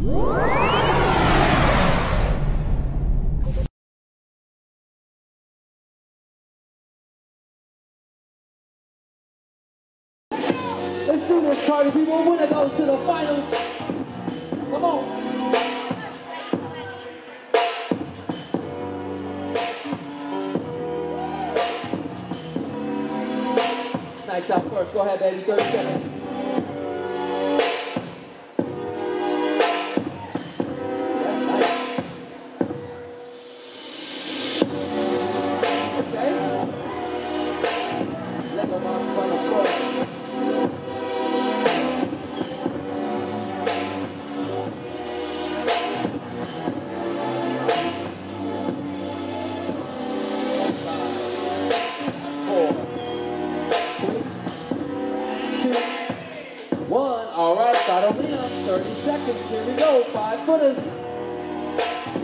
Let's do this, Cardi B. We'll win it goes to the finals. Come on. Nice out first. Go ahead, baby. 30 seconds. One, all right, start on 30 seconds, here we go, 5-footers.